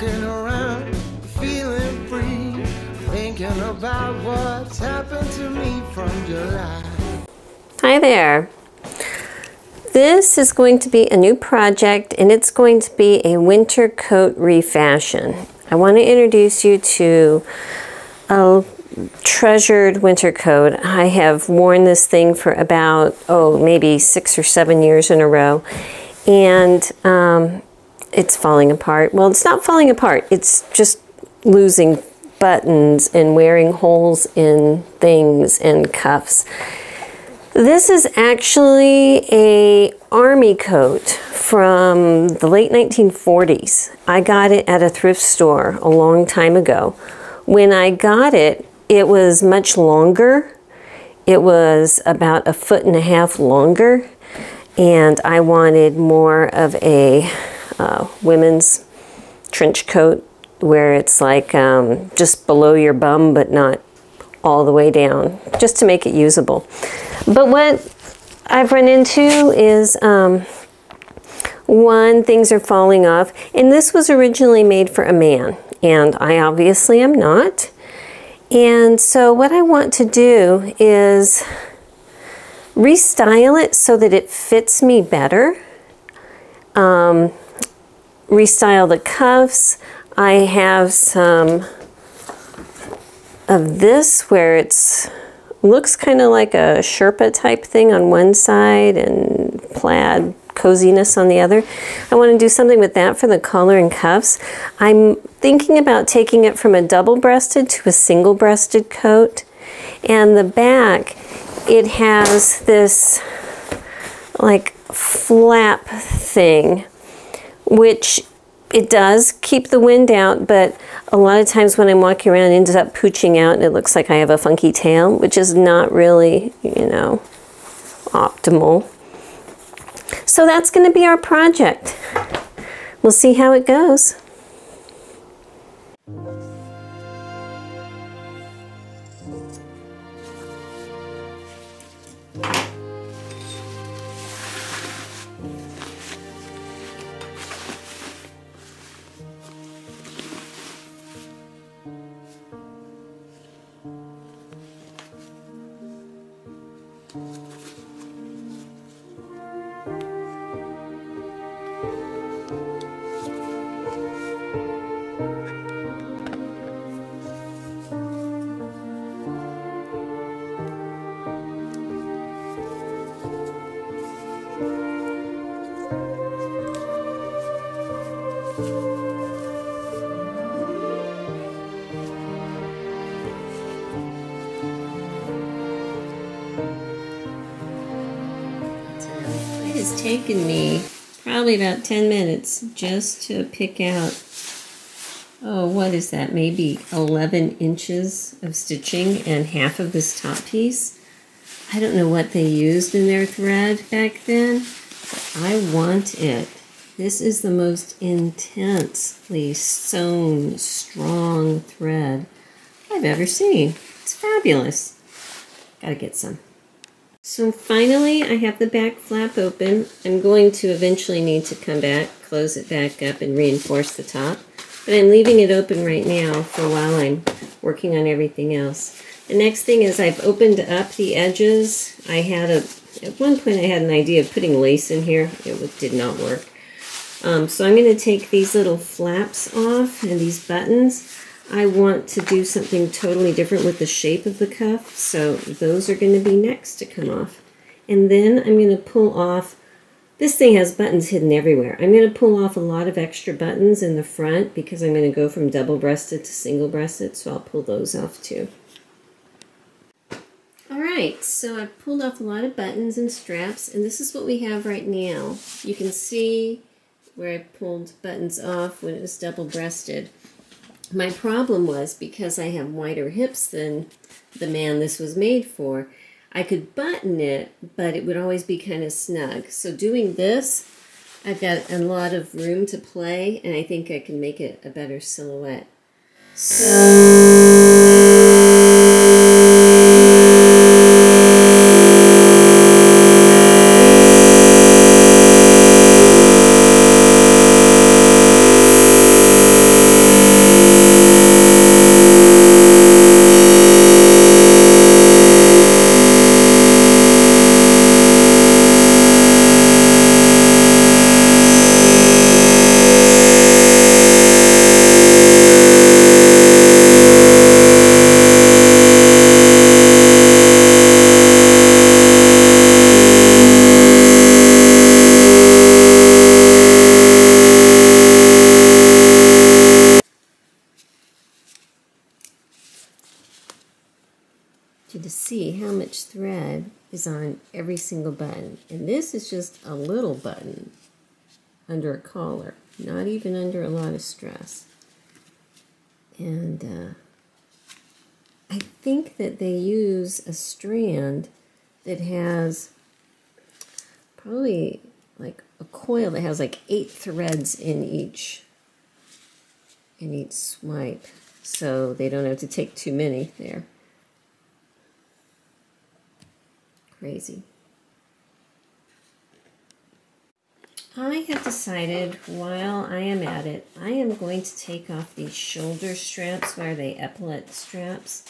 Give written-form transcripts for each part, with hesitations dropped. walking around, feeling free, thinking about what's happened to me from July. Hi there. This is going to be a new project, and it's going to be a winter coat refashion. I want to introduce you to a treasured winter coat. I have worn this thing for about, maybe 6 or 7 years in a row, and it's falling apart. Well, it's not falling apart, it's just losing buttons and wearing holes in things and cuffs. This is actually an army coat from the late 1940s. I got it at a thrift store a long time ago. When I got it, it was much longer. It was about 1.5 feet longer, and I wanted more of a women's trench coat where it's like just below your bum but not all the way down, just to make it usable. But what I've run into is one, things are falling off, and this was originally made for a man, and I obviously am not. And so what I want to do is restyle it so that it fits me better, restyle the cuffs. I have some of this where it's looks kind of like a Sherpa type thing on one side and plaid coziness on the other. I want to do something with that for the collar and cuffs. I'm thinking about taking it from a double-breasted to a single-breasted coat. And the back, it has this like flap thing, which it does keep the wind out, but a lot of times when I'm walking around, it ends up pooching out and it looks like I have a funky tail, which is not really, you know, optimal. So that's going to be our project. We'll see how it goes. It's taken me probably about 10 minutes just to pick out, what is that, maybe 11 inches of stitching and half of this top piece. I don't know what they used in their thread back then, but I want it. This is the most intensely sewn, strong thread I've ever seen. It's fabulous. Gotta get some. So finally, I have the back flap open. I'm going to eventually need to come back, close it back up, and reinforce the top. But I'm leaving it open right now for while I'm working on everything else. The next thing is I've opened up the edges. At one point I had an idea of putting lace in here. It did not work. So I'm going to take these little flaps off and these buttons. I want to do something totally different with the shape of the cuff, so those are going to be next to come off. And then I'm going to pull off, this thing has buttons hidden everywhere. I'm going to pull off a lot of extra buttons in the front because I'm going to go from double-breasted to single-breasted, so I'll pull those off too. Alright, so I've pulled off a lot of buttons and straps, and this is what we have right now. You can see where I pulled buttons off when it was double-breasted. My problem was, because I have wider hips than the man this was made for, I could button it, but it would always be kind of snug. So doing this, I've got a lot of room to play, and I think I can make it a better silhouette. to see how much thread is on every single button. And this is just a little button under a collar, not even under a lot of stress. And I think that they use a strand that has probably like a coil that has like 8 threads in each swipe, so they don't have to take too many there. Crazy. I have decided while I am at it, I am going to take off these shoulder straps. Why are they epaulette straps?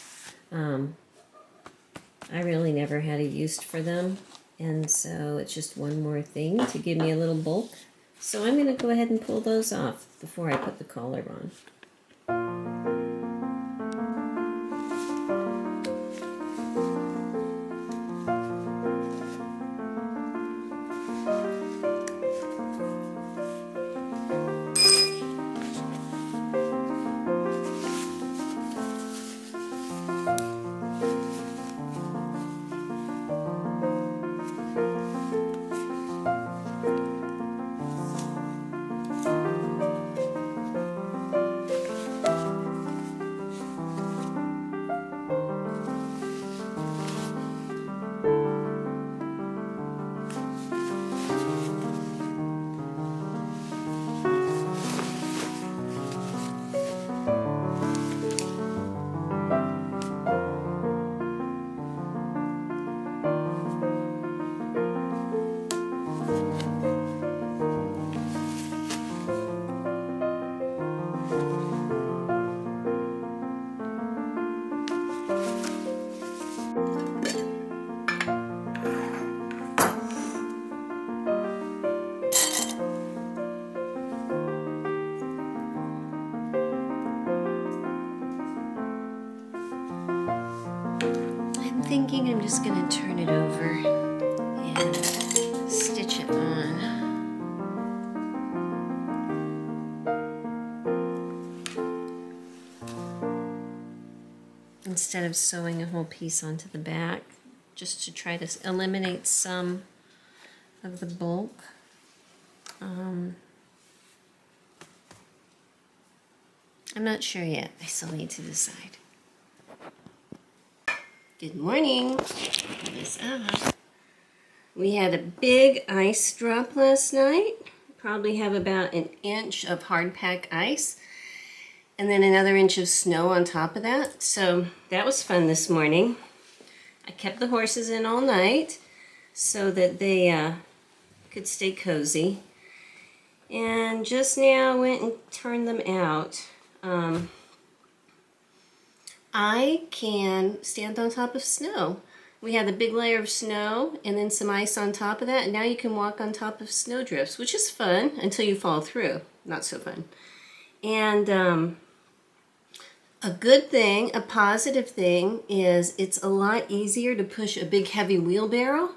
I really never had a use for them, and so it's just one more thing to give me a little bulk. So I'm going to go ahead and pull those off before I put the collar on. I'm just going to turn it over and stitch it on. Instead of sewing a whole piece onto the back, just to try to eliminate some of the bulk. I'm not sure yet. I still need to decide. Good morning. Pull this up. We had a big ice drop last night. Probably have about an inch of hard pack ice and then another inch of snow on top of that. So that was fun this morning. I kept the horses in all night so that they could stay cozy. And just now went and turned them out. I can stand on top of snow. We had a big layer of snow and then some ice on top of that, and now you can walk on top of snowdrifts, which is fun until you fall through. Not so fun. And a good thing, a positive thing, is it's a lot easier to push a big heavy wheelbarrow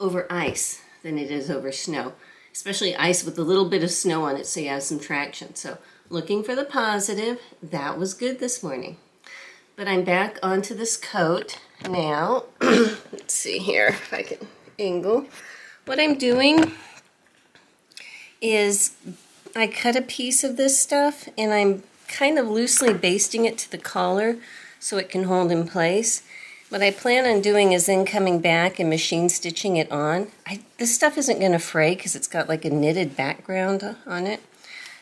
over ice than it is over snow, especially ice with a little bit of snow on it, so you have some traction. So looking for the positive, that was good this morning. But I'm back onto this coat now. Let's see here if I can angle. What I'm doing is I cut a piece of this stuff and I'm kind of loosely basting it to the collar so it can hold in place. What I plan on doing is then coming back and machine stitching it on. This stuff isn't going to fray because it's got like a knitted background on it.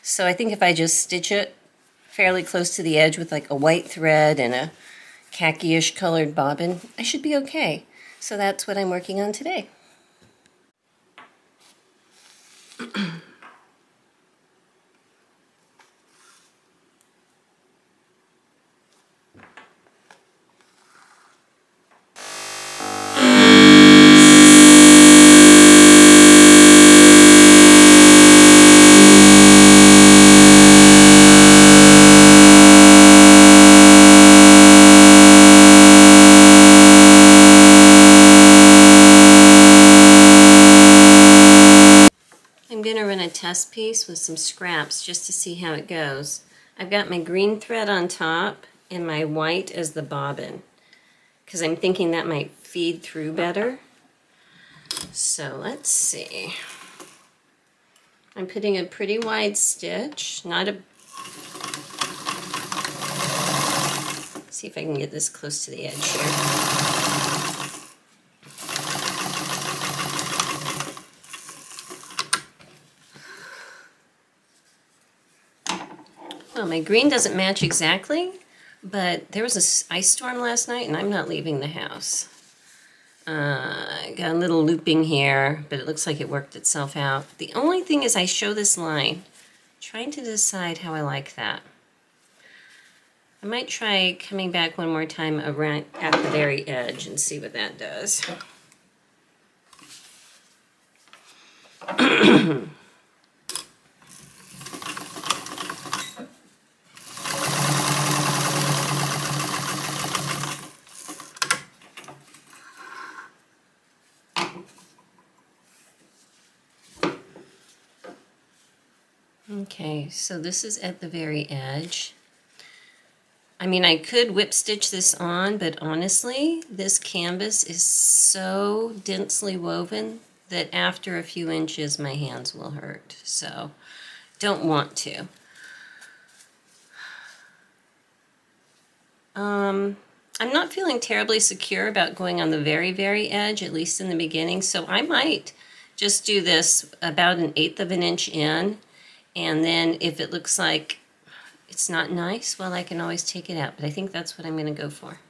So I think if I just stitch it fairly close to the edge with like a white thread and a khaki-ish colored bobbin, I should be okay. So that's what I'm working on today. Piece with some scraps just to see how it goes. I've got my green thread on top and my white as the bobbin, because I'm thinking that might feed through better. So let's see. I'm putting a pretty wide stitch, not a... Let's see if I can get this close to the edge here. Well, my green doesn't match exactly, but there was an ice storm last night and I'm not leaving the house. Got a little looping here, but it looks like it worked itself out. The only thing is I show this line, trying to decide how I like that. I might try coming back one more time around at the very edge and see what that does. Okay, so this is at the very edge. I mean, I could whip stitch this on, but honestly, this canvas is so densely woven that after a few inches, my hands will hurt, so don't want to. I'm not feeling terribly secure about going on the very, very edge, at least in the beginning, so I might just do this about 1/8 of an inch in, and then if it looks like it's not nice, well, I can always take it out, but I think that's what I'm going to go for.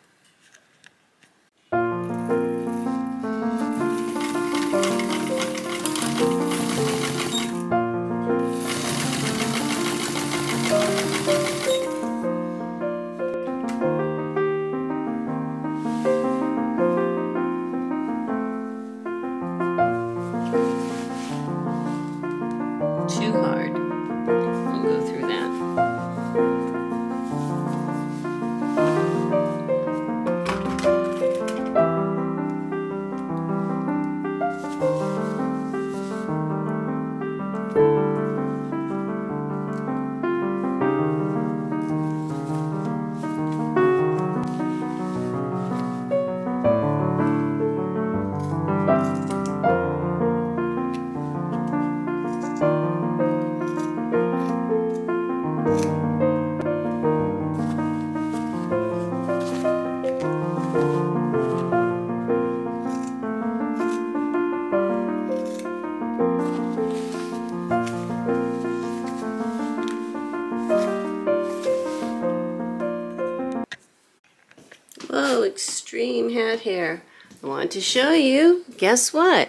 Whoa, extreme hat hair. I want to show you, guess what?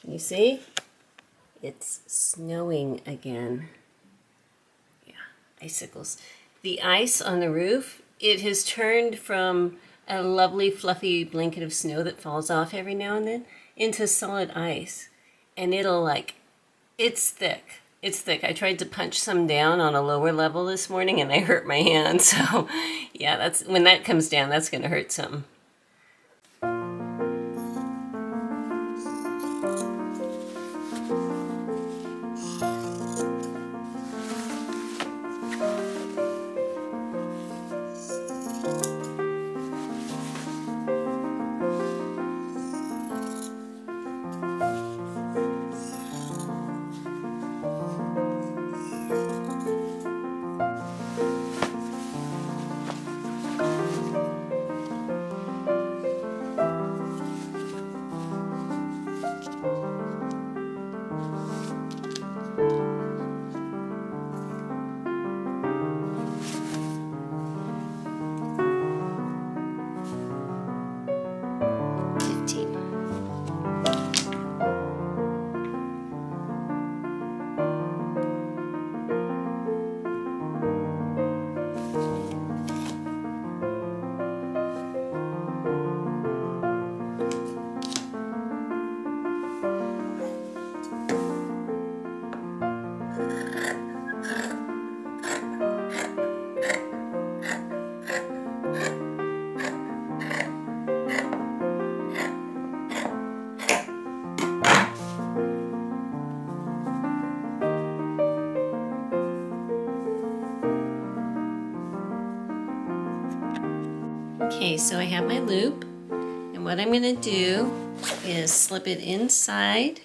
Can you see? It's snowing again. Yeah, icicles. The ice on the roof, it has turned from a lovely fluffy blanket of snow that falls off every now and then into solid ice. And it'll like, it's thick. It's thick. I tried to punch some down on a lower level this morning and I hurt my hand, so yeah, that's when that comes down, that's going to hurt some. Okay, so I have my loop, and what I'm going to do is slip it inside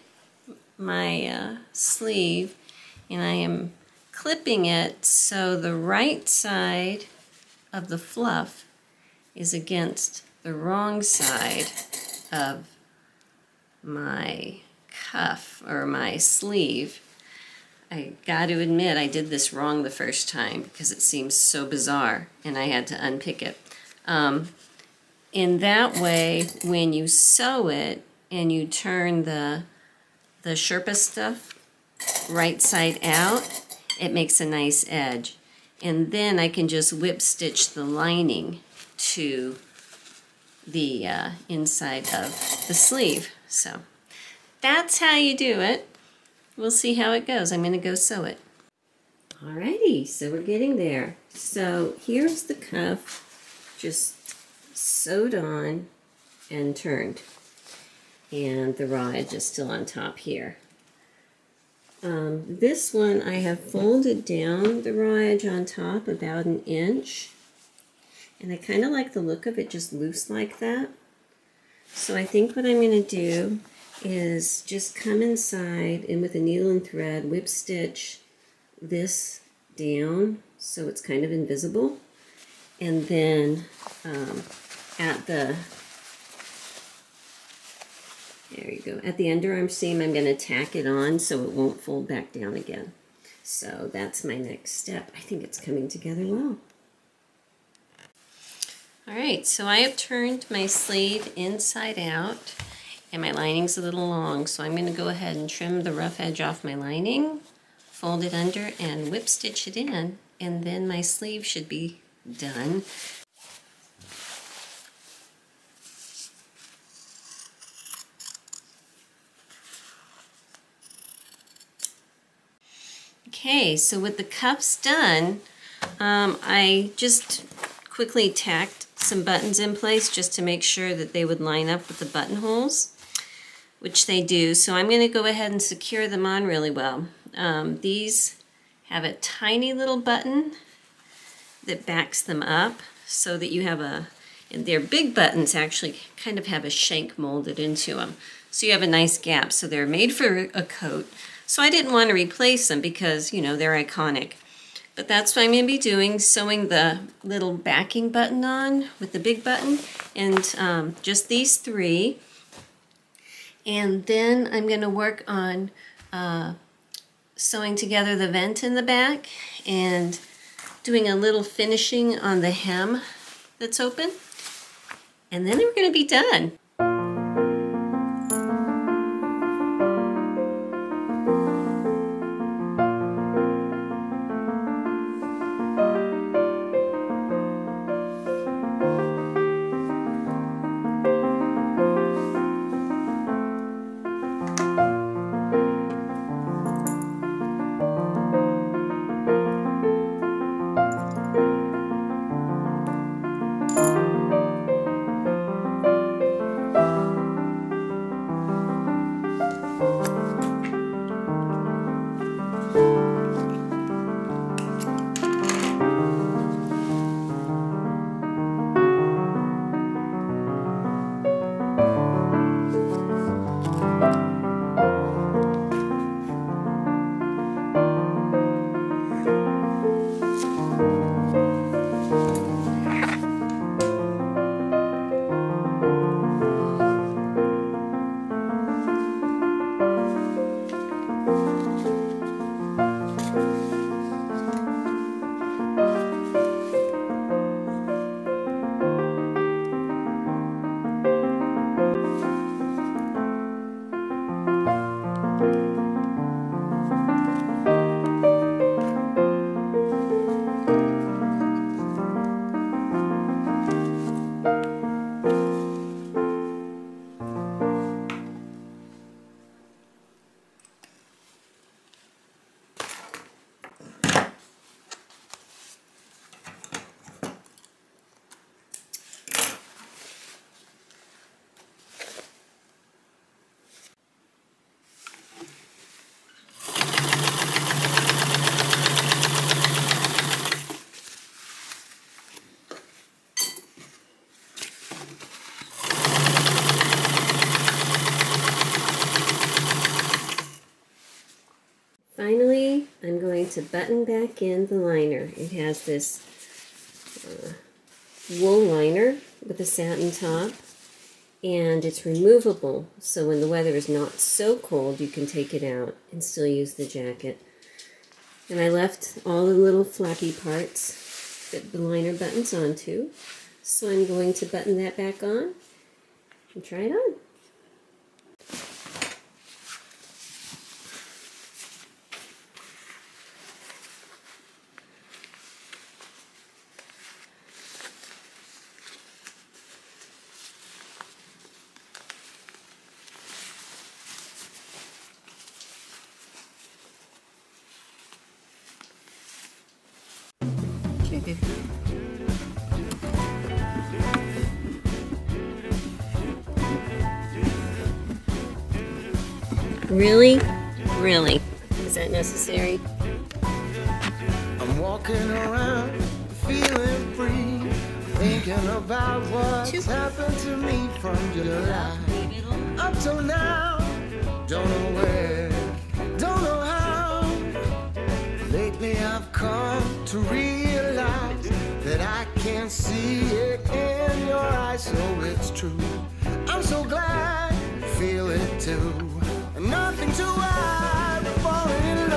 my sleeve, and I am clipping it so the right side of the fluff is against the wrong side of my cuff or my sleeve. I got to admit, I did this wrong the first time because it seems so bizarre and I had to unpick it. In that way, when you sew it and you turn the Sherpa stuff right side out, it makes a nice edge. And then I can just whip stitch the lining to the inside of the sleeve. So that's how you do it. We'll see how it goes. I'm going to go sew it. Alrighty, so we're getting there. So here's the cuff, just sewed on and turned. And the raw edge is still on top here. This one I have folded down the raw edge on top about an inch. And I kind of like the look of it just loose like that. So I think what I'm going to do is just come inside and with a needle and thread whip stitch this down so it's kind of invisible, and then at the underarm seam I'm going to tack it on so it won't fold back down again. So that's my next step. I think it's coming together well. Alright, so I have turned my sleeve inside out. And my lining's a little long, so I'm going to go ahead and trim the rough edge off my lining, fold it under, and whip stitch it in, and then my sleeve should be done. Okay, so with the cuffs done, I just quickly tacked some buttons in place just to make sure that they would line up with the buttonholes, which they do, so I'm going to go ahead and secure them on really well. These have a tiny little button that backs them up so that you have a, and their big buttons actually kind of have a shank molded into them. So you have a nice gap, so they're made for a coat. So I didn't want to replace them because, you know, they're iconic. But that's what I'm going to be doing, sewing the little backing button on with the big button, and just these three. And then I'm going to work on sewing together the vent in the back and doing a little finishing on the hem that's open. And then we're going to be done. to button back in the liner. It has this wool liner with a satin top, and it's removable, so when the weather is not so cold you can take it out and still use the jacket. And I left all the little flappy parts that the liner buttons onto, so I'm going to button that back on and try it on. Really? Really? Is that necessary? I'm walking around feeling free, thinking about what's happened to me from July up till now. Don't know where, don't know how. Lately I've come to realize that I can't see it in your eyes, so it's true. I'm so glad you feel it too. Nothing to hide, falling in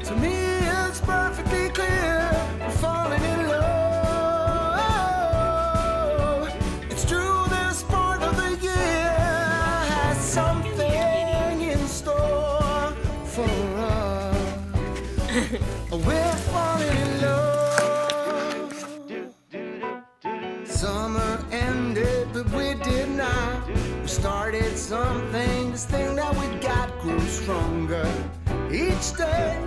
love. To me it's perfectly clear, I'm falling in love. It's true, this part of the year has something in store for us. We're falling in love. Summer ended, but we did not. We started something, this thing that we got grew stronger each day.